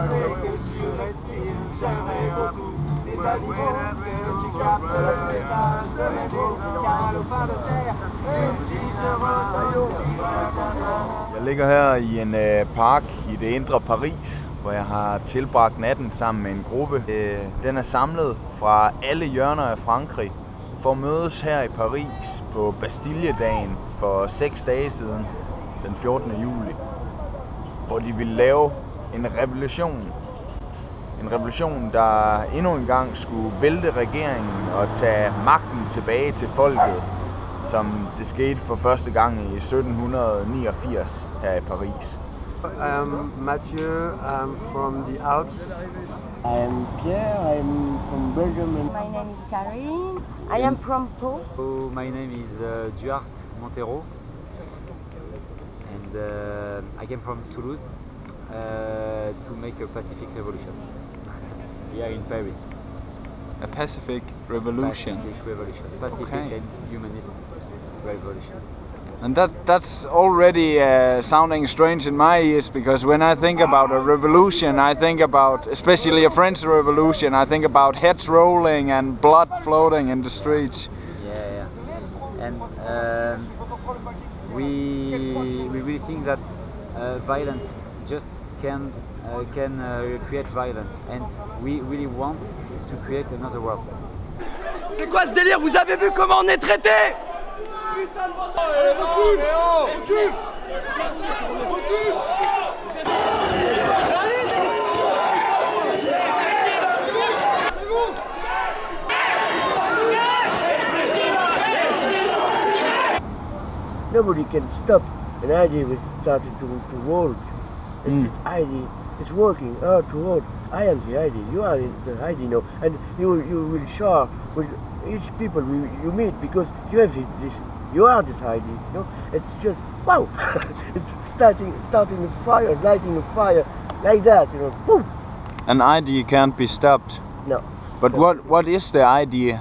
Jeg ligger her i en park i det indre Paris, hvor jeg har tilbragt natten sammen med en gruppe. Den er samlet fra alle hjørner af Frankrig for at mødes her i Paris på Bastilledagen for 6 dage siden, den 14. juli, hvor de ville lave en revolution. En revolution, der endnu en gang skulle vælte regeringen og tage magten tilbage til folket, som det skete for første gang i 1789 her i Paris. I'm Mathieu, I'm from the Alps. I'm Pierre, I'm from Belgium. My name is Karine, I am from Tours. So my name is Duarte Montero, and I came from Toulouse to make a pacific revolution here in Paris. A pacific revolution. Pacific revolution. Pacific and humanist revolution. And that's already sounding strange in my ears, because when I think about a revolution, I think about, especially a French revolution, I think about heads rolling and blood floating in the streets. Yeah, yeah. And we really think that violence just can create violence, and we really want to create another world. C'est quoi ce délire? Vous avez vu comment on est traité? Putain de bordel! Nobody can stop an idea which started to work. This idea is working hard to work. I am the idea, you are the idea now, and you will share with each people you meet, because you have this, you are this idea. You know, it's just wow, it's starting a fire, lighting a fire like that. You know, boom. An idea can't be stopped. No. But no. What is the idea?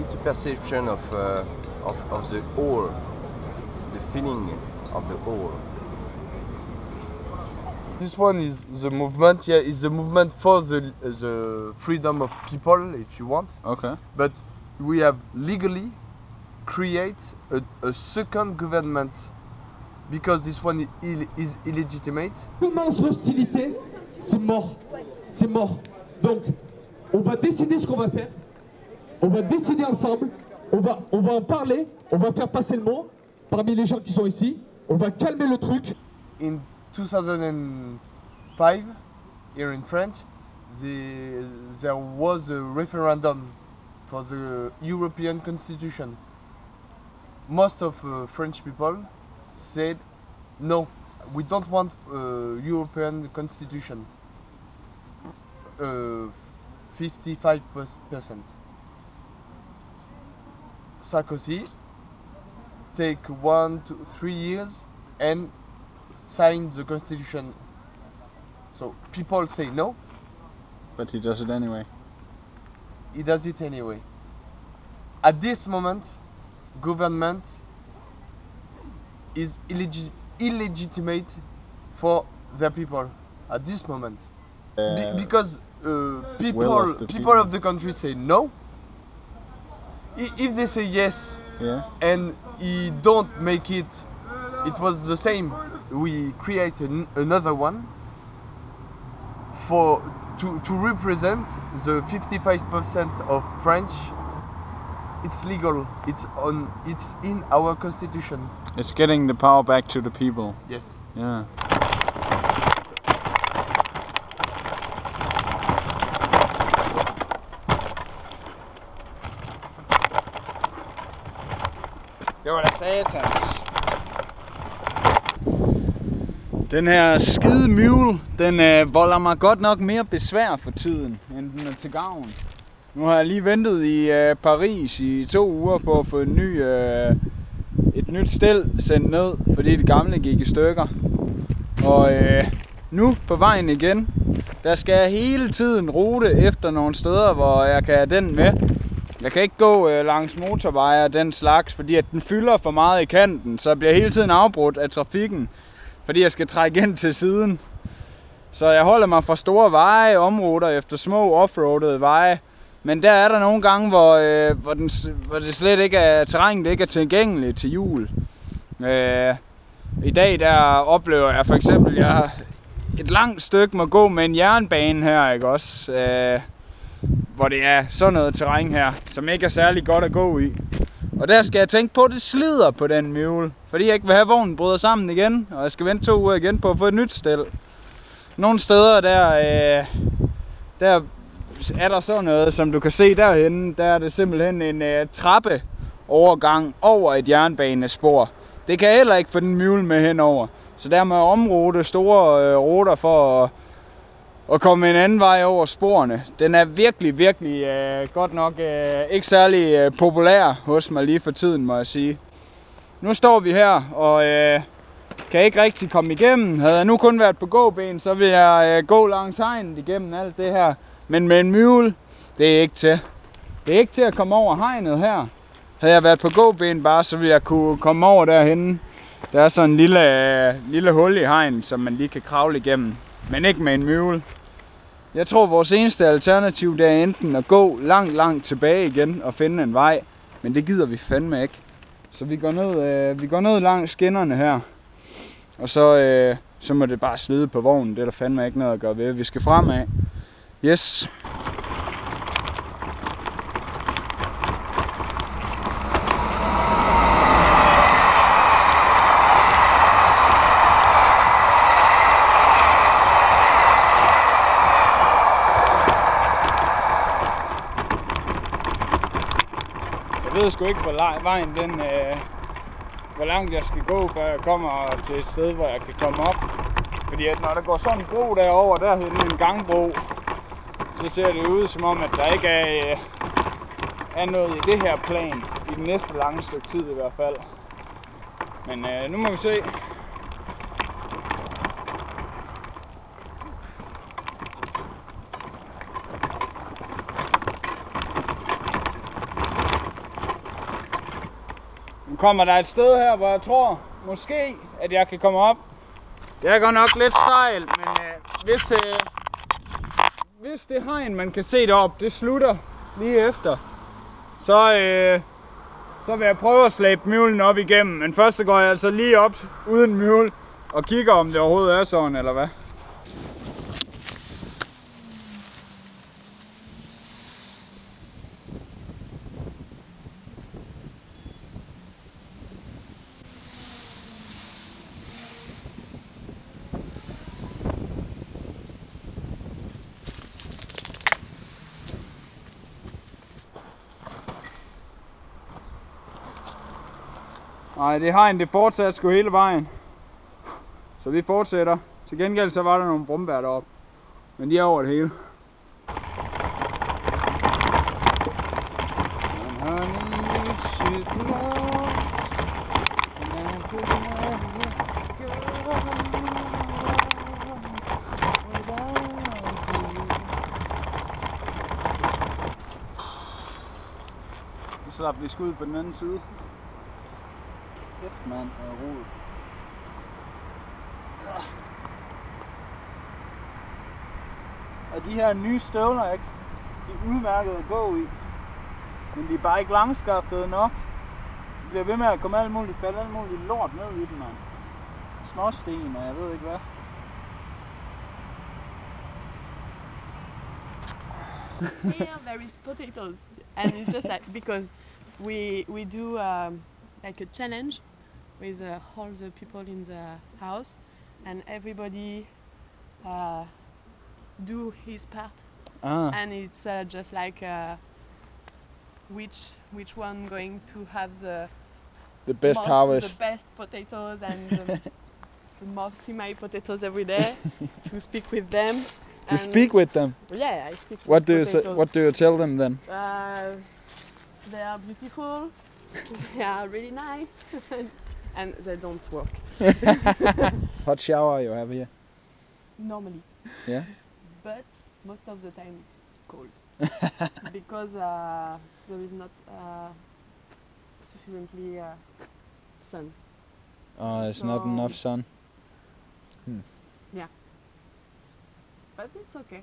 It's a perception of the whole, the feeling of the whole. This one is the movement. Yeah, is the movement for the freedom of people, if you want. Okay. But we have legally create a second government, because this one is illegitimate. Immense hostilité, c'est mort, c'est mort. Donc, on va décider ce qu'on va faire. On va décider ensemble. On va en parler. On va faire passer le mot parmi les gens qui sont ici. On va calmer le truc. In 2005, here in France, there was a referendum for the European Constitution. Most of French people said, no, we don't want European Constitution. 55%. Sarkozy take 1 to 3 years and sign the constitution. So people say no, but he does it anyway. He does it anyway. At this moment, government is illegitimate for the people. At this moment, because people of the country say no. If they say yes, yeah, and he don't make it, it was the same. We create another one for to represent the 55% of French. It's legal. It's in our constitution. It's getting the power back to the people. Yes. Yeah. Den her skide mule, den volder mig godt nok mere besvær for tiden, end den er til gavn. Nu har jeg lige ventet i Paris i 2 uger på at få et nyt stel sendt ned, fordi det gamle gik i stykker. Og nu på vejen igen, der skal jeg hele tiden rute efter nogle steder, hvor jeg kan have den med. Jeg kan ikke gå langs motorveje og den slags, fordi at den fylder for meget i kanten, så jeg bliver hele tiden afbrudt af trafikken. fordi jeg skal trække ind til siden. Så jeg holder mig fra store veje, områder efter små offroadede veje. Men der er der nogle gange, hvor det slet ikke er terræn, det ikke er tilgængeligt til hjul. I dag der oplever jeg for eksempel, jeg et langt stykke må gå med en jernbane her, ikke også? Hvor det er sådan noget terræn her, som ikke er særlig godt at gå i. Og der skal jeg tænke på, at det slider på den mule, fordi jeg ikke vil have vognen bryder sammen igen, og jeg skal vente 2 uger igen på at få et nyt stel. Nogle steder der er der sådan noget, som du kan se derhenne, der er det simpelthen en trappeovergang over et jernbanespor. Det kan jeg heller ikke få den mule med henover. Så der må jeg omrute store ruter for at komme en anden vej over sporene. Den er virkelig godt nok ikke særlig populær hos mig lige for tiden, må jeg sige. Nu står vi her, og kan ikke rigtig komme igennem. Havde jeg nu kun været på gåben, så ville jeg gå langs hegnet igennem alt det her. Men med en mule, det er ikke til. Det er ikke til at komme over hegnet her. Havde jeg været på gåben bare, så ville jeg kunne komme over derhenne. Der er sådan en lille hul i hegnet, som man lige kan kravle igennem. Men ikke med en mule. Jeg tror, vores eneste alternativ, det er enten at gå langt tilbage igen og finde en vej. Men det gider vi fandme ikke. Så vi går ned, langs skinnerne her. Og så må det bare slide på vognen. Det er der fandme ikke noget at gøre ved. Vi skal fremad. Yes. Jeg ved sgu ikke, hvor vejen hvor langt jeg skal gå, før jeg kommer til et sted, hvor jeg kan komme op. Fordi at når der går sådan en bro derovre, der hedder en gangbro, så ser det ud som om, at der ikke er noget i det her plan. I den næste lange stykke tid i hvert fald. Men nu må vi se. Kommer der et sted her, hvor jeg tror, måske, at jeg kan komme op. Det er godt nok lidt stejlt, men hvis det hegn, man kan se deroppe, det slutter lige efter, så vil jeg prøve at slæbe mulen op igennem. Men først så går jeg altså lige op uden mule og kigger, om det overhovedet er sådan, eller hvad. Nej, det hegn, det fortsatte sgu hele vejen. Så vi fortsætter. Til gengæld så var der nogle brumbær deroppe. Men de er over det hele. Så slap vi skud på den anden side. Man er rodet. Og de her nye støvler, ikke? De er udmærket at gå i, men de er bare ikke langskaftede nok. De bliver ved med at komme alt muligt lort ned i dem, man. Småsten og jeg ved ikke hvad. Here there is potatoes, and it's just like because we do like a challenge with all the people in the house, and everybody do his part, and it's just like which one going to have the best harvest, the best potatoes, and the most semi potatoes every day. To speak with them. To speak with them. Yeah, I speak. What do potatoes. You what do you tell them then? They are beautiful. They are really nice, and they don't work. Hot shower you have here? Normally. Yeah. But most of the time it's cold because there is not sufficiently sun. Oh, there's not enough sun. Yeah. But it's okay.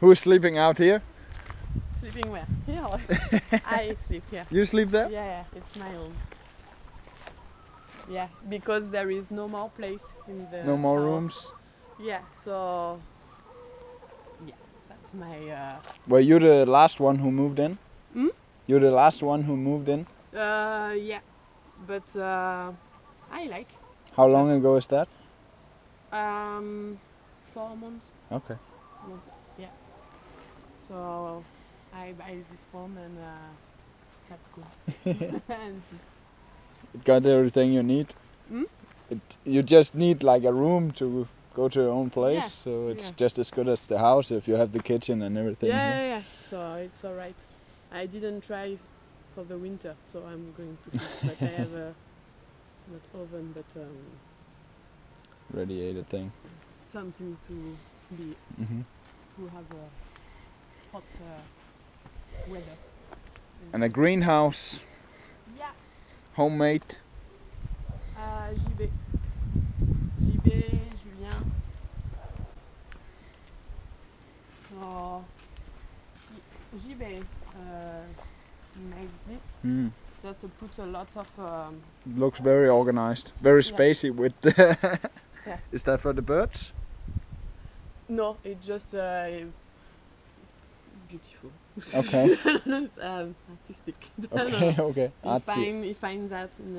Who is sleeping out here? Sleeping where? Here. I sleep here. You sleep there? Yeah, yeah. It's my home. Yeah, because there is no more place in the No more house. Rooms? Yeah, so... Yeah, that's my... Were you the last one who moved in? Hmm? You're the last one who moved in? Yeah, but I like. How long ago is that? 4 months. Okay. Yeah. So I buy this one and that's cool. It got everything you need. Hmm? You just need like a room to go to your own place. Yeah. So it's just as good as the house if you have the kitchen and everything. Yeah, yeah, yeah. So it's all right. I didn't try for the winter, so I'm going to see. But I have a not oven, but radiator thing. Something to be to have a hot weather. And a greenhouse. Yeah. Homemade. Jibe. Jibe, Julien. So Jibe made this. That put a lot of. Looks very organized, very spacey. With Is that for the birds? No, it's just beautiful. Okay. It's artistic. Okay, okay. He finds that in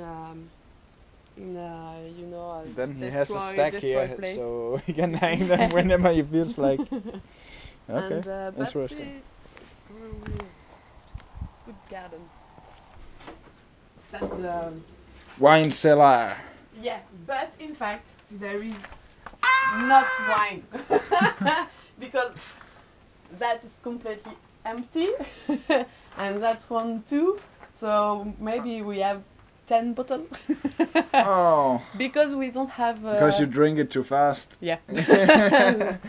you know. Then he has a stack here, place. So he can hang them whenever he feels like. Okay. And, interesting. It's really good garden. That's a wine cellar. Yeah, but in fact there is not wine because that is completely empty and that's one too. So maybe we have 10 bottles. Oh. Because we don't have. Because you drink it too fast. Yeah. Yeah.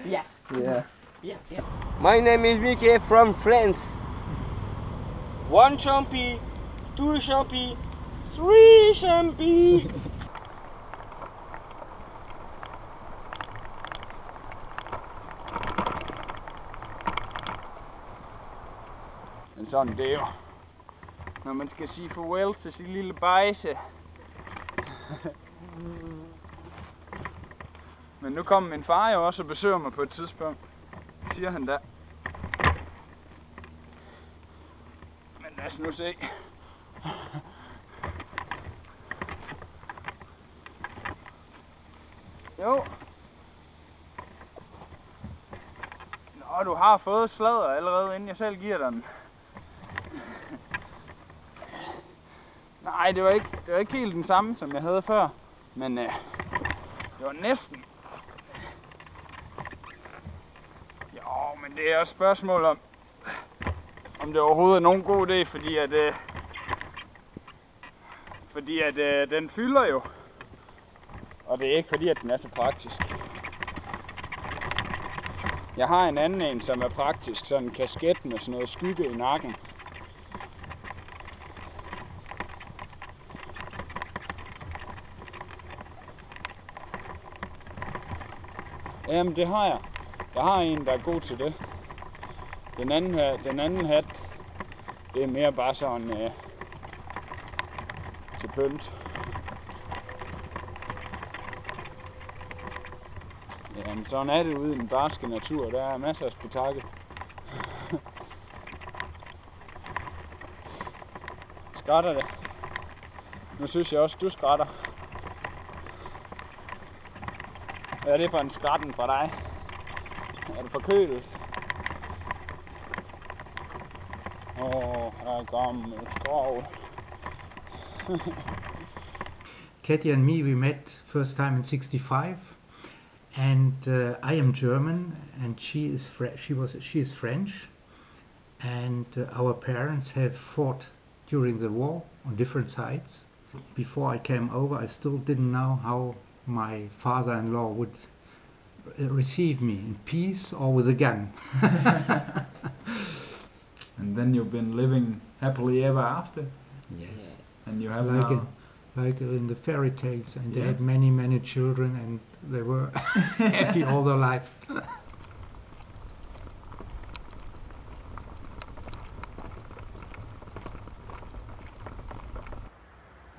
Yeah. Yeah. Yeah. Yeah. My name is Mickey from France. One champy, two champy, three champy. Men sådan det er jo, når man skal sige farvel til sin lille bajse. Men nu kommer min far jo også og besøger mig på et tidspunkt, siger han da. Men lad os nu se. Jo. Nå, du har fået sladder allerede, inden jeg selv giver dig den. Nej, det var ikke helt den samme, som jeg havde før, men det var næsten. Jo, men det er også spørgsmål om det overhovedet er nogen god idé, fordi at den fylder jo. Og det er ikke fordi, at den er så praktisk. Jeg har en anden en, som er praktisk, sådan en kasket med sådan noget skygge i nakken. Jamen det har jeg. Jeg har en, der er god til det. Den anden hat, det er mere bare sådan til pynt. Jamen sådan er det ude i den barske natur, der er masser af spektakel. Skratter det. Nu synes jeg også, du skratter. Hvad er det for en skratten fra dig? Er du forkølet? Her gammel skrog. Katie and me, we met first time in '65, and I am German, and she is French, and our parents have fought during the war on different sides. Before I came over, I still didn't know how my father-in-law would receive me, in peace or with a gun. And then you've been living happily ever after. Yes. And you have like now like in the fairy tales, and they had many, many children, and they were happy all their life.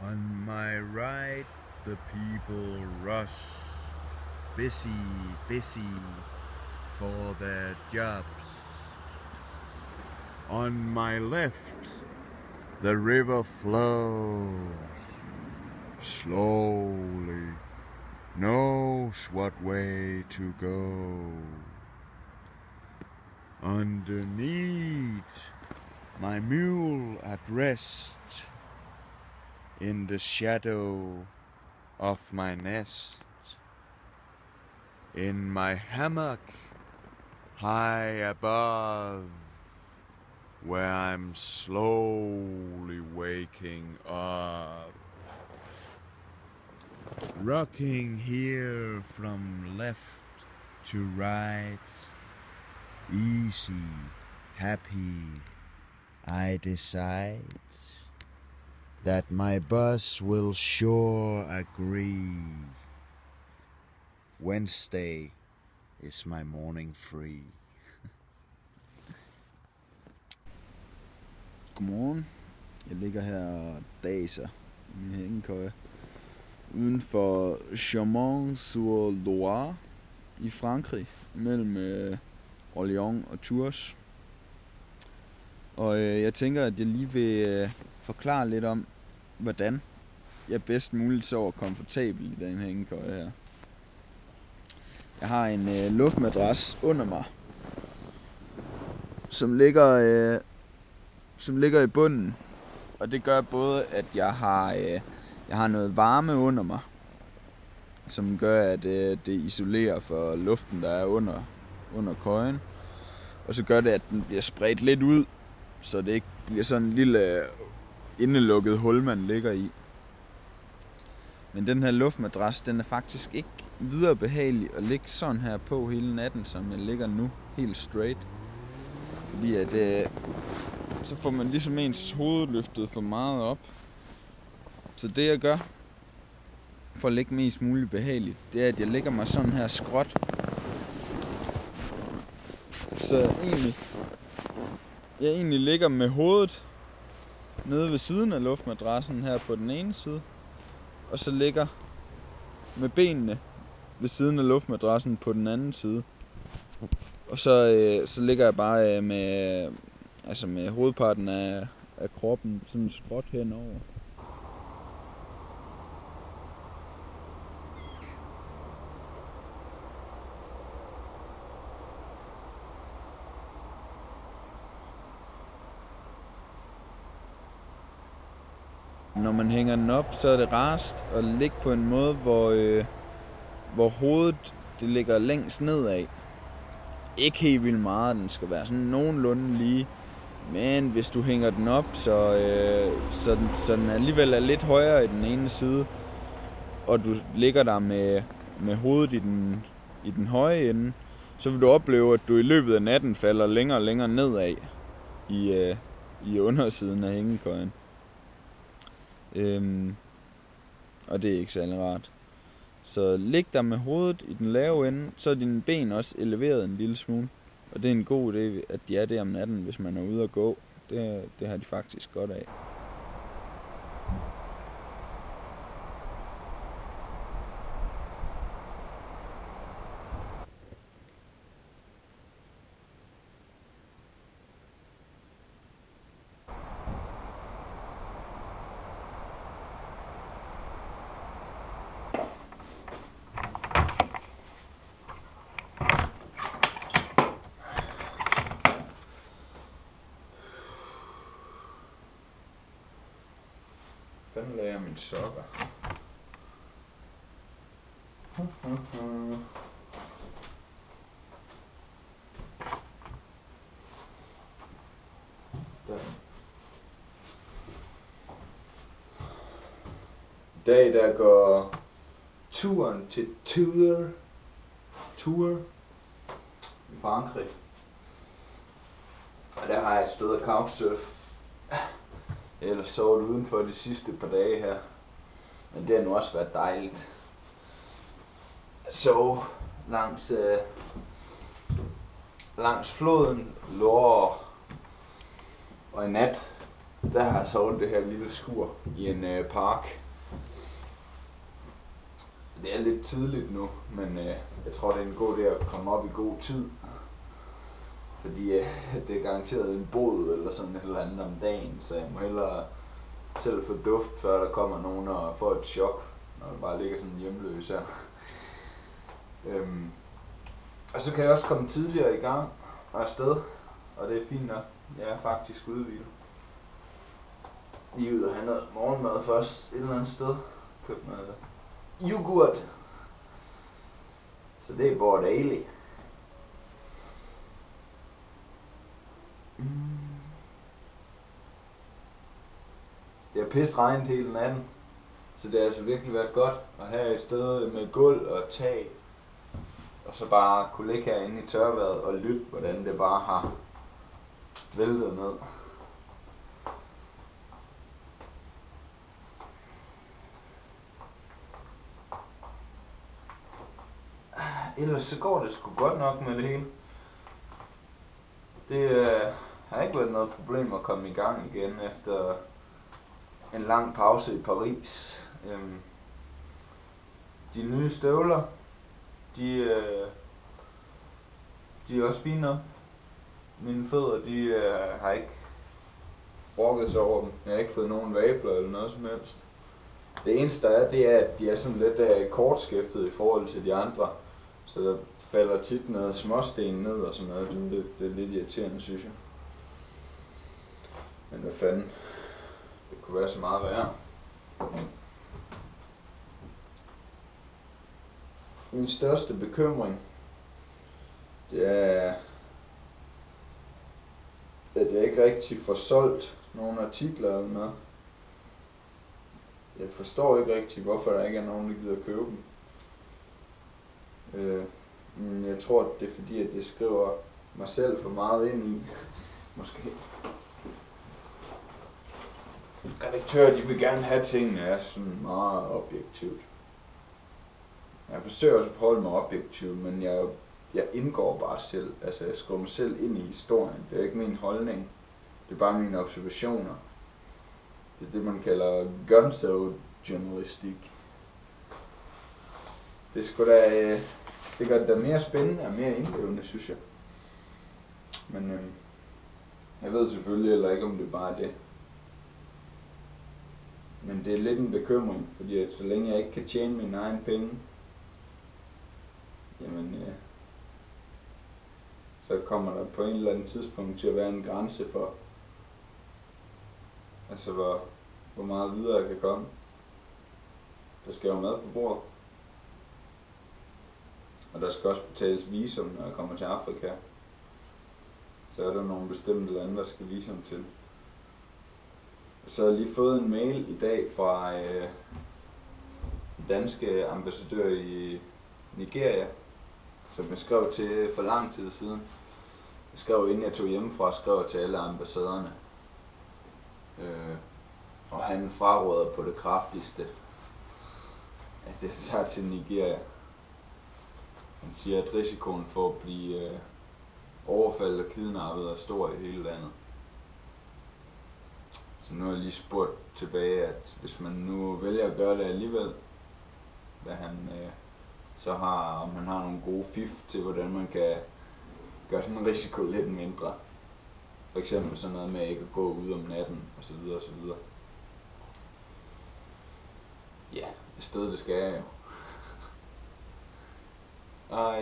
On my right, the people rush, busy, busy for their jobs. On my left, the river flows slowly, knows what way to go. Underneath, my mule at rest, in the shadow of my nest. In my hammock, high above, where I'm slowly waking up. Rocking here from left to right, easy, happy, I decide that my bus will sure agree. Wednesday is my morning free. Godmorgen. Jeg ligger her daser i min hængekøje uden for Chamonix-sur-Loire i Frankrig, mellem Lyon og Tours. Og jeg tænker, at jeg lige vil forklare lidt om, hvordan jeg bedst muligt sover komfortabelt i den hængekøje her. Jeg har en luftmadras under mig, som ligger i bunden, og det gør både, at jeg har noget varme under mig, som gør, at det isolerer for luften, der er under køjen, og så gør det, at den bliver spredt lidt ud, så det ikke bliver sådan en lille indelukket hul, man ligger i. Men den her luftmadras, den er faktisk ikke videre behagelig at ligge sådan her på hele natten, som jeg ligger nu, helt straight. Fordi at så får man ligesom ens hoved løftet for meget op. Så det jeg gør for at ligge mest muligt behageligt, det er, at jeg lægger mig sådan her skråt. Så jeg egentlig ligger med hovedet nede ved siden af luftmadrassen her på den ene side, og så ligger med benene ved siden af luftmadrassen på den anden side. Og så ligger jeg bare med hovedparten af kroppen sådan skråt henover. Når man hænger den op, så er det rarest at ligge på en måde, hvor hovedet det ligger længst nedad. Ikke helt vildt meget, den skal være sådan nogenlunde lige. Men hvis du hænger den op, så den alligevel er lidt højere i den ene side, og du ligger der med hovedet i den høje ende, så vil du opleve, at du i løbet af natten falder længere og længere nedad i undersiden af hængekøjen. Og det er ikke særlig rart. Så lig der med hovedet i den lave ende, så er dine ben også eleveret en lille smule. Og det er en god idé, at de er der om natten, hvis man er ude at gå. Det har de faktisk godt af. Fanden lagde jeg mine sokker? I dag der går turen til Tours i Frankrig. Og der har jeg et sted at couchsurfe. Eller sovet udenfor de sidste par dage her. Men det har nu også været dejligt at sove langs, langs floden Loire, og i nat der har jeg sovet det her lille skur i en park. Det er lidt tidligt nu, men jeg tror det er en god idé at komme op i god tid. Fordi det er garanteret en bod eller sådan et eller andet om dagen, så jeg må hellere selv få duft, før der kommer nogen og får et chok, når det bare ligger sådan hjemløs her. Og så kan jeg også komme tidligere i gang og afsted, og det er fint nok. Jeg er faktisk udhvilet. Lige ud og have noget morgenmad først et eller andet sted. Købt noget yoghurt. Så det er Bort Ali. Det har pisse regnet hele natten, så det har altså virkelig været godt at have et sted med gulv og tag, og så bare kunne ligge herinde i tørvejret og lytte, hvordan det bare har væltet ned. Ellers så går det sgu godt nok med det hele. Det har ikke været noget problem at komme i gang igen efter en lang pause i Paris. De nye støvler, de er også finere. Mine fødder, de har ikke rokket sig over dem. Jeg har ikke fået nogen vabler eller noget som helst. Det eneste der er, det er, at de er sådan lidt kortskæftet i forhold til de andre. Så der falder tit noget småsten ned og sådan noget. Det er lidt irriterende, synes jeg. Men hvad fanden? Det kunne være så meget værre. Min største bekymring, det er, at jeg ikke rigtig får solgt nogle artikler eller noget. Jeg forstår ikke rigtig, hvorfor der ikke er nogen, der gider købe dem. Men jeg tror, det er fordi, at jeg skriver mig selv for meget ind i. Måske. Redaktører, de vil gerne have tingene er sådan meget objektivt. Jeg forsøger også at forholde mig objektivt, men jeg indgår bare selv. Altså, jeg skriver mig selv ind i historien. Det er ikke min holdning. Det er bare mine observationer. Det er det, man kalder gonzo-journalistik. Det gør det da mere spændende og mere indlevende, synes jeg. Men jeg ved selvfølgelig heller ikke, om det bare er det. Men det er lidt en bekymring, fordi at så længe jeg ikke kan tjene mine egne penge, jamen så kommer der på en eller anden tidspunkt til at være en grænse for, altså hvor meget videre jeg kan komme. Der skal jo mad på bordet. Og der skal også betales visum, når jeg kommer til Afrika. Så er der nogle bestemte lande, der skal visum til. Så har jeg lige fået en mail i dag fra danske ambassadør i Nigeria, som jeg skrev til for lang tid siden. Jeg skrev, inden jeg tog hjemmefra, skrev til alle ambassaderne. Og han fraråder på det kraftigste, at jeg tager til Nigeria. Han siger, at risikoen for at blive overfaldet og kidnappet er stor i hele landet. Så nu har jeg lige spurgt tilbage, at hvis man nu vælger at gøre det alligevel, hvad han så har, om han har nogle gode fif til, hvordan man kan gøre den risiko lidt mindre. For eksempel sådan noget med ikke at gå ud om natten osv. osv. Ja, et sted det skal jeg jo. Og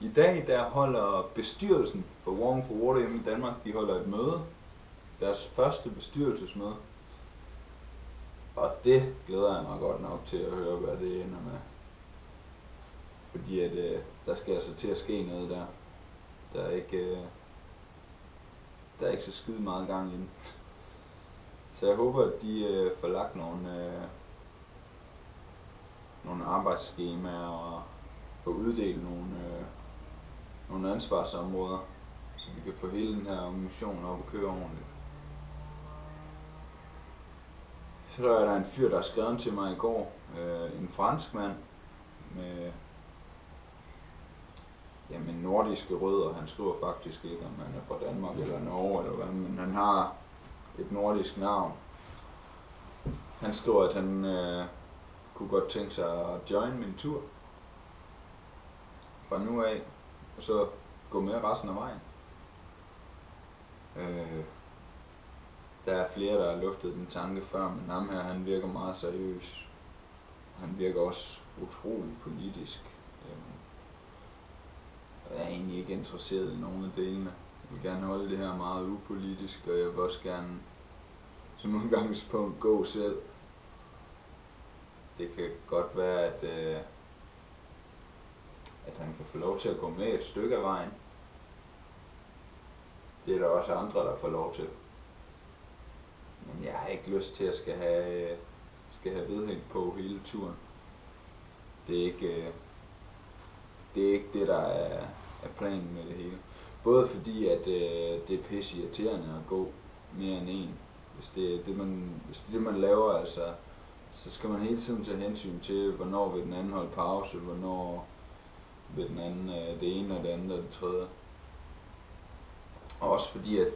i dag der holder bestyrelsen for Walking for Water hjemme i Danmark, de holder et møde. Deres første bestyrelsesmøde. Og det glæder jeg mig godt nok til at høre, hvad det ender med. Fordi at der skal altså til at ske noget der. Der er ikke så skide meget gang i den. Så jeg håber, at de får lagt nogle arbejdsskemaer og få uddelt nogle ansvarsområder, så vi kan få hele den her organisation op og køre ordentligt. Så er der en fyr, der har skrevet til mig i går, en fransk mand med jamen, nordiske rødder. Han skriver faktisk ikke, om han er fra Danmark eller Norge eller hvad, men han har et nordisk navn. Han skriver, at han kunne godt tænke sig at join min tur fra nu af, og så gå med resten af vejen. Der er flere, der har luftet den tanke før, men ham her, han virker meget seriøs. Han virker også utrolig politisk. Jeg er egentlig ikke interesseret i nogen af delene. Jeg vil gerne holde det her meget upolitisk, og jeg vil også gerne som udgangspunkt gå selv. Det kan godt være, at han kan få lov til at gå med et stykke af vejen. Det er der også andre, der får lov til. Men jeg har ikke lyst til at skal have vedhæng på hele turen. Det er ikke det, der er planen med det hele. Både fordi, at det er pisse irriterende at gå mere end en. Hvis det er det, man laver, altså, så skal man hele tiden tage hensyn til, hvornår vil den anden holde pause, hvornår vil den anden det ene og det andet og det tredje. Og også fordi, at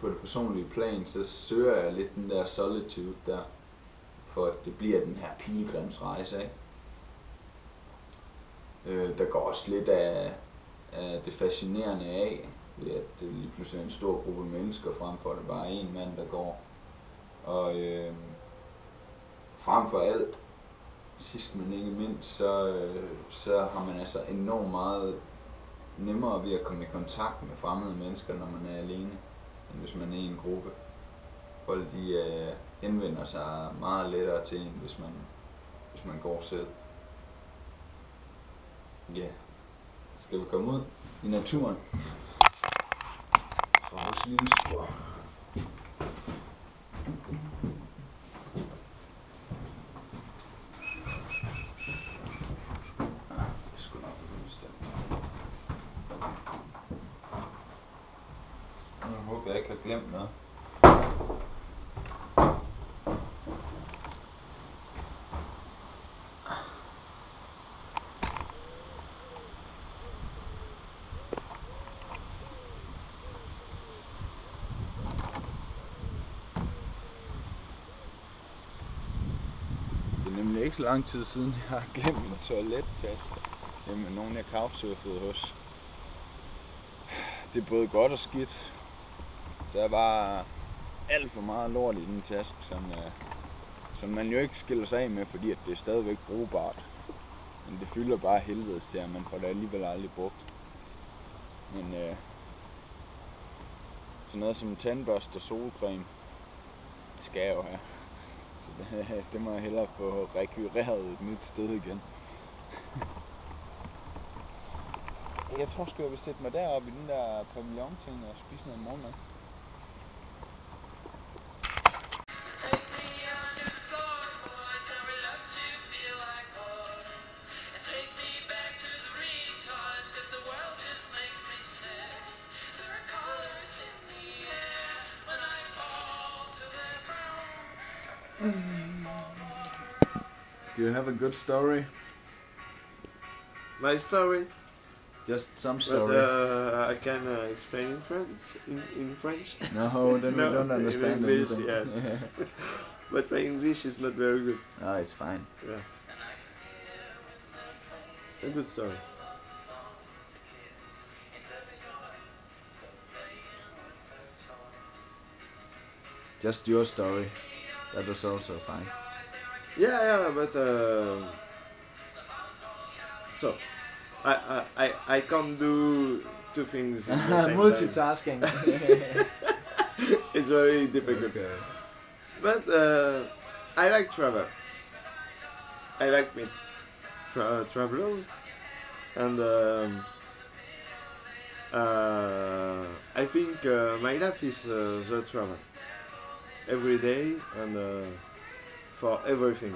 på det personlige plan, så søger jeg lidt den der solitude der, for at det bliver den her pilgrimsrejse af. Der går også lidt af det fascinerende af, ved at det lige pludselig er en stor gruppe mennesker, frem for at det bare er en mand, der går. Og frem for alt, sidst men ikke mindst, så har man altså enormt meget nemmere ved at komme i kontakt med fremmede mennesker, når man er alene, end hvis man er i en gruppe. Folk de henvender sig meget lettere til en, hvis man går selv. Ja, skal vi komme ud i naturen? Fra vores lille spor. Glemt noget. Det er nemlig ikke så lang tid siden, jeg har glemt min toilettaske hjemme med nogen, jeg couchsurfede hos. Det er både godt og skidt. Der var alt for meget lort i den taske, som man jo ikke skiller sig af med, fordi at det er stadigvæk brugbart. Men det fylder bare helvedes til, at man får det alligevel aldrig brugt. Men sådan noget som tandbørste og solcreme skal jeg jo have. Så det må jeg hellere få rekvireret et nyt sted igen. Jeg tror sgu, jeg vil sætte mig deroppe i den der pavillon-ting og spise noget morgenmad. Do you have a good story? My story? Just some story. But, I can explain in French. In French? No, then no, we don't understand English yet. But my English is not very good. Ah, it's fine. Yeah. A good story. Just your story. That was also fine. Yeah, but so I can't do two things at the same multitasking. Time. It's very difficult. Okay. But I like travel. I like meet travelers, and I think my life is the travel. Every day and for everything,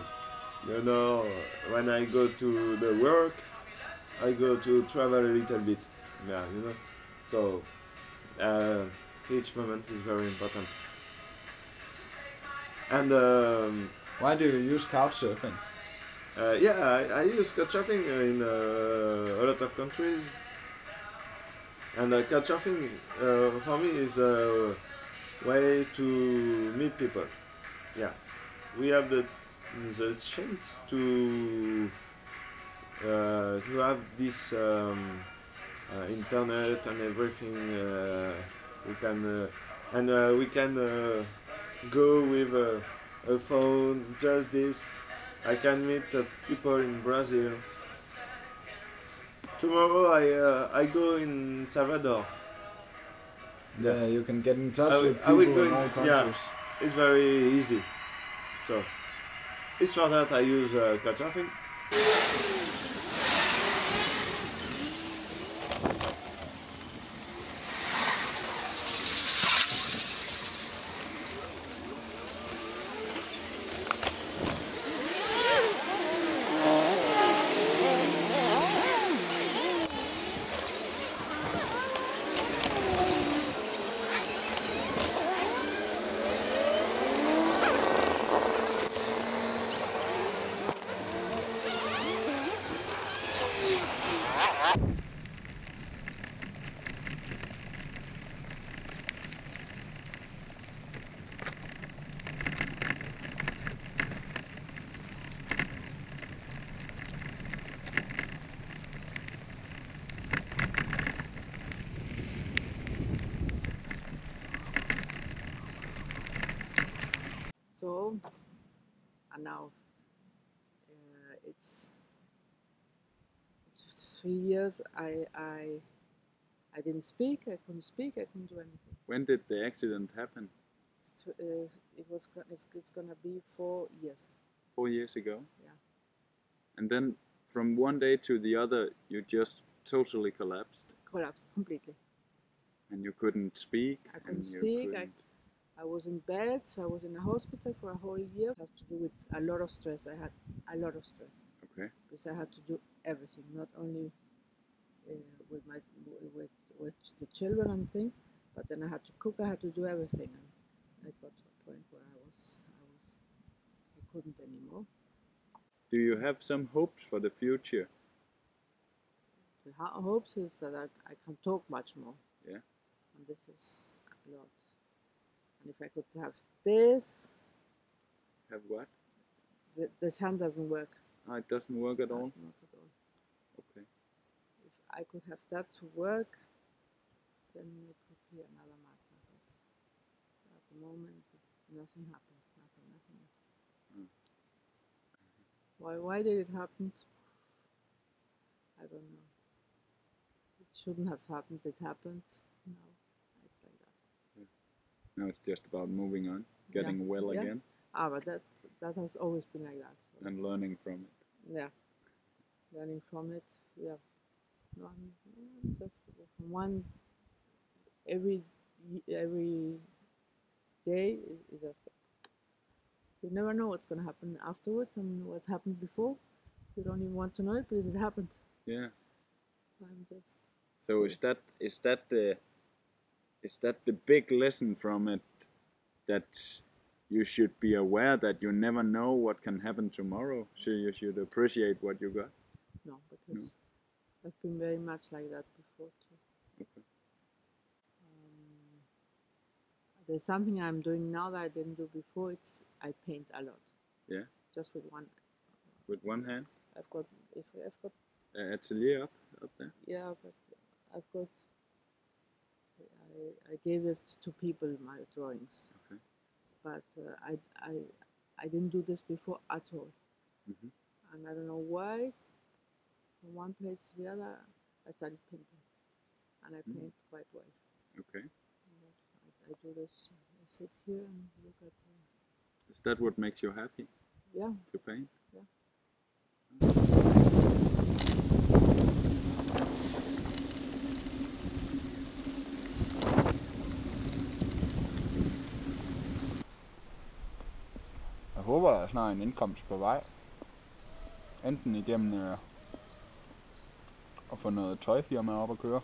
you know. When I go to the work, I go to travel a little bit. Yeah, you know. So each moment is very important. And why do you use couchsurfing? Yeah, I use couchsurfing in a lot of countries. And couchsurfing for me is a way to meet people. Yeah, we have the chance to have this internet and everything. We can go with a phone, just this. I can meet people in Brazil. Tomorrow I go in Salvador. Yeah, you can get in touch with people in all countries. Yeah, it's very easy. So it's for that I use couchsurfing. So, and now it's 3 years I didn't speak, I couldn't speak, I couldn't do anything. When did the accident happen? It's gonna be 4 years. 4 years ago? Yeah. And then from one day to the other you just totally collapsed? Collapsed, completely. And you couldn't speak? I couldn't speak. I was in bed, so I was in a hospital for a whole year. It has to do with a lot of stress. I had a lot of stress. Okay. Because I had to do everything, not only with the children and things, but then I had to cook, I had to do everything. And I got to a point where I couldn't anymore. Do you have some hopes for the future? The hopes is that I can talk much more. Yeah. And this is a lot. If I could have this... Have what? This hand doesn't work. Ah, it doesn't work at all? Not at all. Okay. If I could have that to work, then it could be another matter. But at the moment, nothing happens. Nothing. Mm. Why did it happen? I don't know. It shouldn't have happened. It happened. No. Now it's just about moving on, getting well again. Ah, but that has always been like that. So. And learning from it. Yeah, learning from it. Yeah, just one every day. Is just you never know what's going to happen afterwards and what happened before. You don't even want to know it because it happened. Yeah. So I'm just. So is that the. Is that the big lesson from it, that you should be aware that you never know what can happen tomorrow, so you should appreciate what you got? No, because I've been very much like that before too. Okay. There's something I'm doing now that I didn't do before. It's I paint a lot. Yeah. Just with one. With one hand. I've got. Atelier up there. Yeah, but I've got. I gave it to people, my drawings, okay. But I didn't do this before at all, and I don't know why, from one place to the other, I started painting, and I paint quite well. Okay. I do this, I sit here and look at them. Is that what makes you happy? Yeah. To paint? Yeah. Jeg håber, der er snart en indkomst på vej. Enten igennem at få noget tøjfirma op at køre.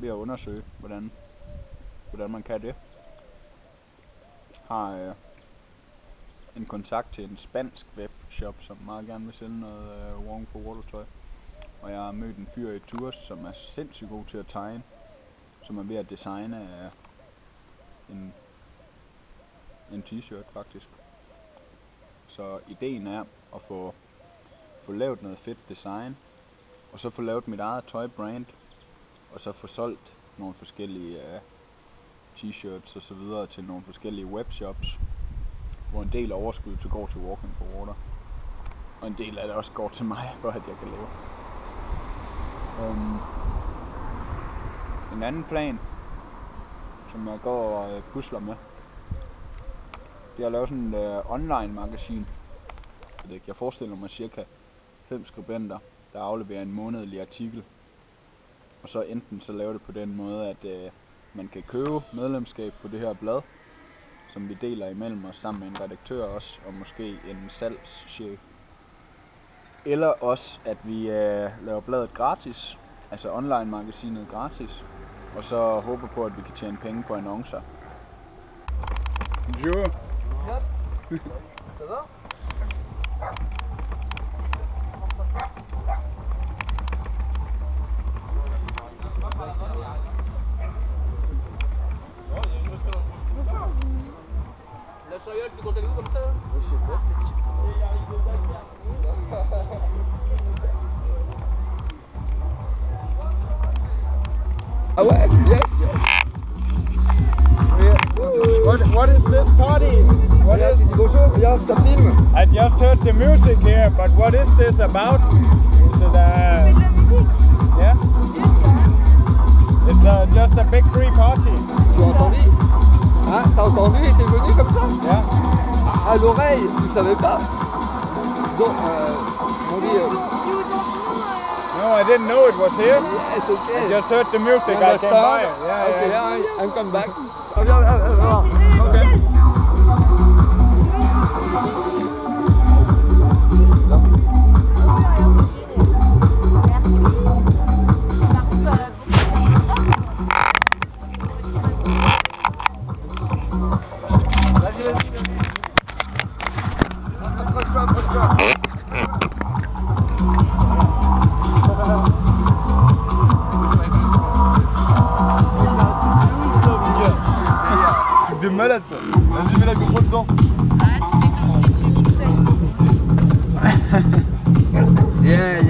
Ved at undersøge, hvordan man kan det. Har en kontakt til en spansk webshop, som meget gerne vil sælge noget Walking for Water tøj. Og jeg har mødt en fyr i Tours, som er sindssygt god til at tegne, som er ved at designe en t-shirt faktisk. Så ideen er at få lavet noget fedt design, og så få lavet mit eget tøjbrand, og så få solgt nogle forskellige t-shirts og så videre til nogle forskellige webshops, hvor en del af overskuddet går til Walking for Water, og en del af det også går til mig, for at jeg kan leve. En anden plan, som jeg går og pusler med, det er at lave sådan et online magasin. Jeg forestiller mig cirka 5 skribenter, der afleverer en månedlig artikel, og så enten så lave det på den måde, at man kan købe medlemskab på det her blad, som vi deler imellem os sammen med en redaktør også, og måske en salgschef. Eller også, at vi laver bladet gratis, altså online-magasinet gratis, og så håber på, at vi kan tjene penge på annoncer. Bonjour! Yep. Ça va? Ah ouais, Julien. What is this party? What is this? I just heard the music here, but what is this about? Is it yeah? It's just a big free party. Tu as entendu? Hein? T'as entendu? Il était venu comme ça? Yeah. À l'oreille, tu ne savais pas? Donc, on dit... No, I didn't know it was here. Yes, okay. I just heard the music. I came by. Yeah, okay, yeah. I'm coming back. Okay. Malade ça. Tu mets la GoPro dedans. Ah, tu fais comme si tu mixais. Yeah.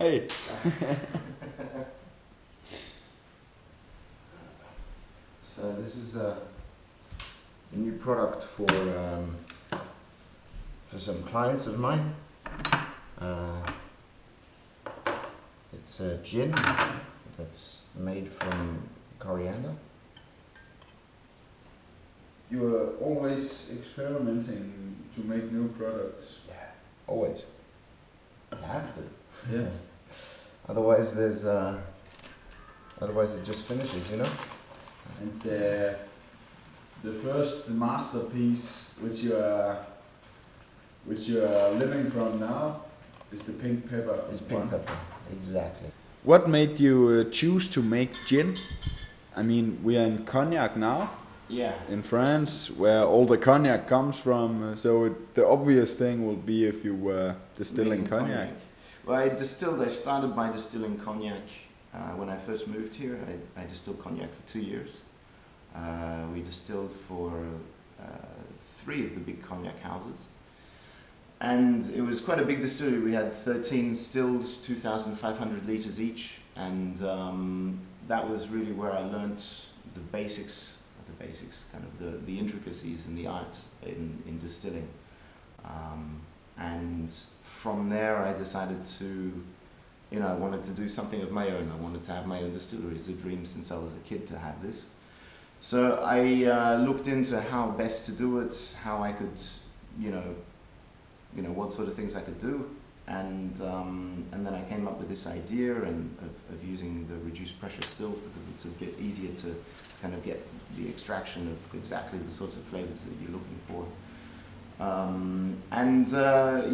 Hey! So this is a new product for some clients of mine. It's a gin that's made from coriander. You are always experimenting to make new products. Yeah, always. You have to. Yeah. Otherwise, otherwise it just finishes, you know. And the first masterpiece, which you are living from now, is the pink pepper. It's pink pepper, exactly. What made you choose to make gin? I mean, we are in cognac now, yeah, in France, where all the cognac comes from. So the obvious thing will be if you were distilling cognac. Well, I started by distilling cognac when I first moved here. I distilled cognac for 2 years. We distilled for 3 of the big cognac houses. And it was quite a big distillery. We had 13 stills, 2,500 liters each. And that was really where I learned the basics, kind of the intricacies and the art in distilling. And from there I decided to, I wanted to do something of my own. I wanted to have my own distillery. It's a dream since I was a kid to have this. So I looked into how best to do it, how I could, what sort of things I could do, and then I came up with this idea of using the reduced pressure stills because it's a bit easier to kind of get the extraction of exactly the sorts of flavors that you're looking for.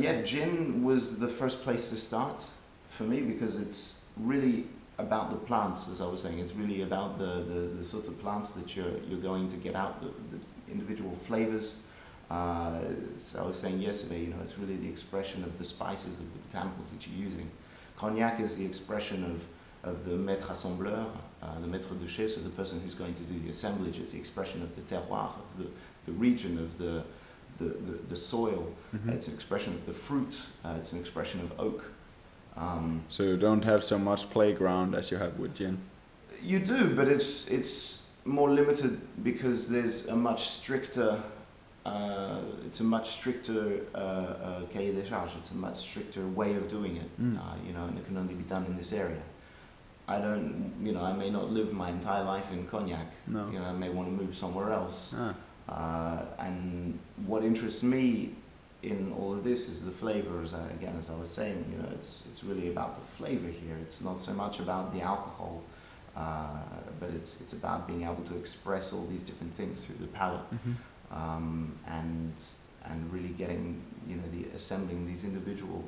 Yeah, gin was the first place to start for me because it's really about the plants, as I was saying. It's really about the sorts of plants that you're going to get out, the individual flavors. So I was saying yesterday, it's really the expression of the spices, of the botanicals that you're using. Cognac is the expression of the maître assembleur, the maître de chais, so the person who's going to do the assemblage. It's the expression of the terroir, of the region, of the soil. Mm-hmm. It's an expression of the fruit. It's an expression of oak. So you don't have so much playground as you have with gin? You do, but it's more limited because there's a much stricter... it's a much stricter cahier des charges. It's a much stricter way of doing it, and it can only be done in this area. I may not live my entire life in cognac. No. I may want to move somewhere else. Ah. And what interests me in all of this is the flavor. As I was saying, it's really about the flavor here. It's not so much about the alcohol. But it's about being able to express all these different things through the palate. Mm-hmm. And really getting assembling these individual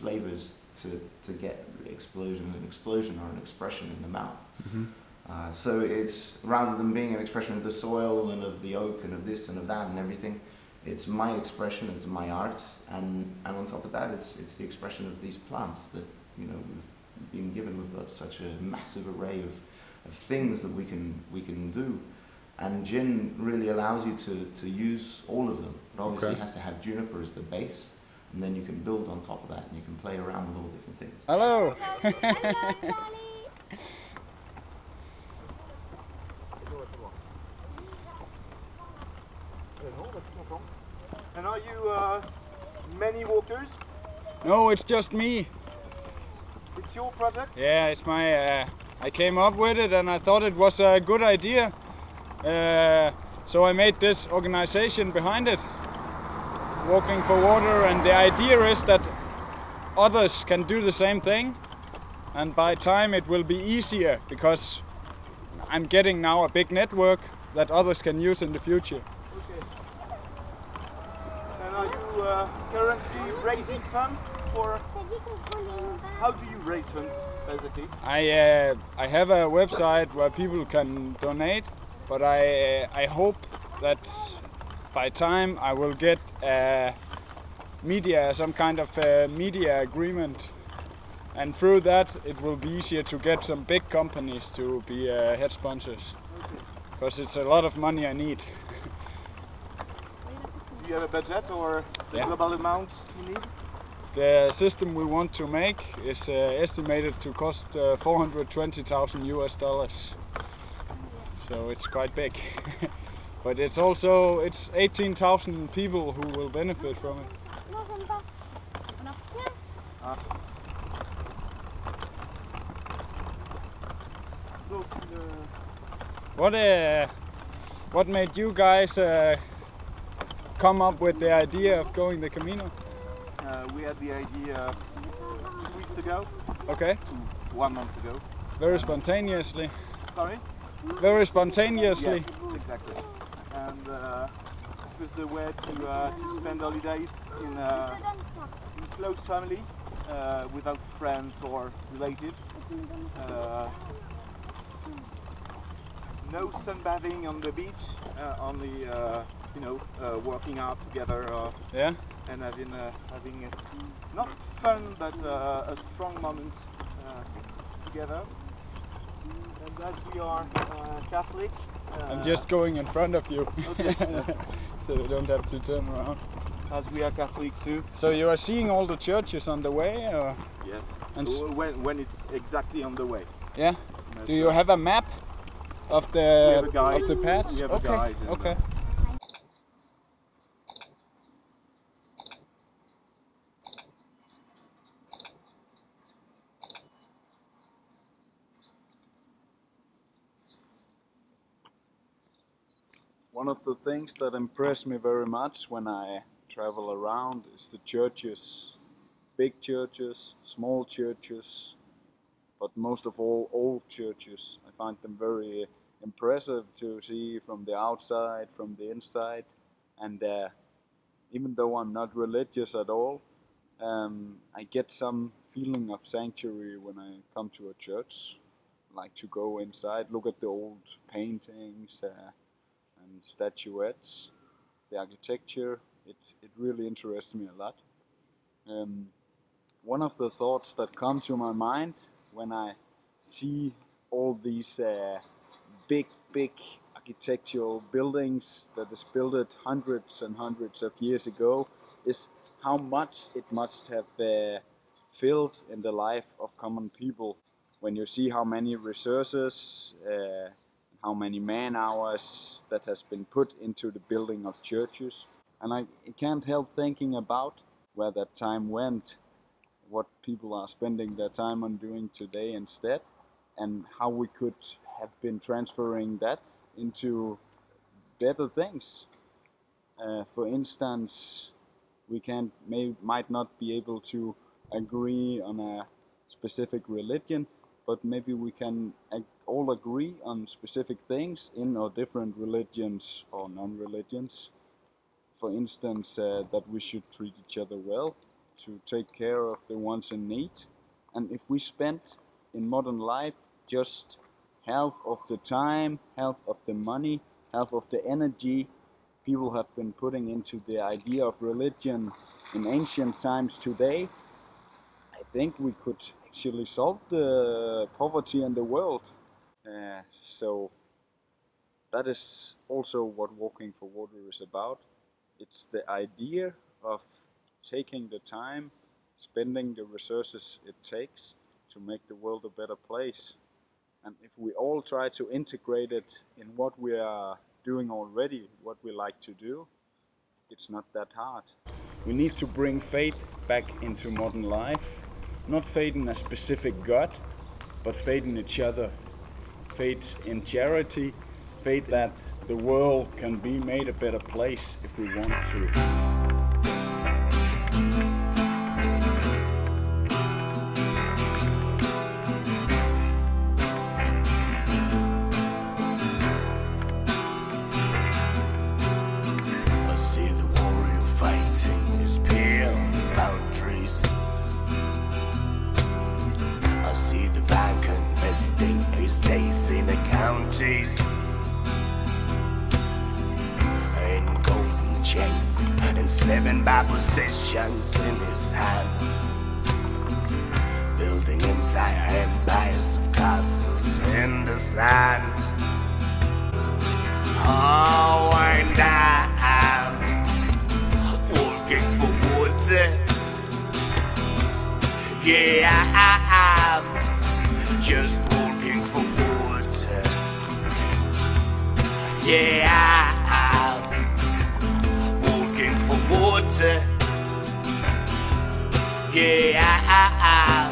flavors to get an explosion or an expression in the mouth. Mm-hmm. So it's rather than being an expression of the soil and of the oak and of this and of that and everything, it's my expression, it's my art, and on top of that, it's the expression of these plants that we've been given. We've got such a massive array of things that we can do. And gin really allows you to use all of them. But obviously it has to have juniper as the base, and then you can build on top of that, and you can play around with all different things. Hello! Hello, Johnny! And are you many walkers? No, it's just me. It's your project? Yeah, it's my... I came up with it, and I thought it was a good idea. So I made this organization behind it, Walking for Water, and the idea is that others can do the same thing, and by time it will be easier because I'm getting now a big network that others can use in the future. Okay. And are you currently raising funds for? How do you raise funds, basically? I have a website where people can donate. But I hope that by time I will get some kind of media agreement, and through that it will be easier to get some big companies to be head sponsors, because it's a lot of money I need. Do you have a budget or the global amount you need? The system we want to make is estimated to cost $420,000. So it's quite big, but it's also 18,000 people who will benefit from it. What made you guys come up with the idea of going the Camino? We had the idea 2 weeks ago. Okay. 1 month ago. Very spontaneously. Sorry? Very spontaneously. Yes, exactly. And it was the way to spend holidays in close family, without friends or relatives. no sunbathing on the beach, only working out together. Yeah. And having a, not fun but a strong moment together. And as we are Catholic, I'm just going in front of you, okay. So you don't have to turn around. As we are Catholic too. So you are seeing all the churches on the way? Or? Yes. And when it's exactly on the way. Yeah. Do you have a map of the paths? We have a guide. Okay. One of the things that impressed me very much when I travel around is the churches. Big churches, small churches, but most of all old churches. I find them very impressive to see from the outside, from the inside, and even though I'm not religious at all, I get some feeling of sanctuary when I come to a church. I like to go inside, look at the old paintings and statuettes, the architecture. It really interests me a lot. One of the thoughts that come to my mind when I see all these big architectural buildings that is built hundreds and hundreds of years ago is how much it must have filled in the life of common people. When you see how many resources, how many man hours that has been put into the building of churches. And I can't help thinking about where that time went, what people are spending their time on doing today instead, and how we could have been transferring that into better things. For instance, we might not be able to agree on a specific religion, but maybe we can all agree on specific things in our different religions or non-religions. For instance, that we should treat each other well, to take care of the ones in need. And if we spend in modern life just half of the time, half of the money, half of the energy people have been putting into the idea of religion in ancient times today, I think we could actually solve the poverty in the world. So that is also what Walking for Water is about. It's the idea of taking the time, spending the resources it takes to make the world a better place. And if we all try to integrate it in what we are doing already, what we like to do, it's not that hard. We need to bring faith back into modern life. Not faith in a specific God, but faith in each other. Faith in charity, faith that the world can be made a better place if we want to. Positions in his hand, building entire empires of castles in the sand. Oh, and I am walking for water. Yeah, I am just walking for water. Yeah, I am walking for water. Yeah,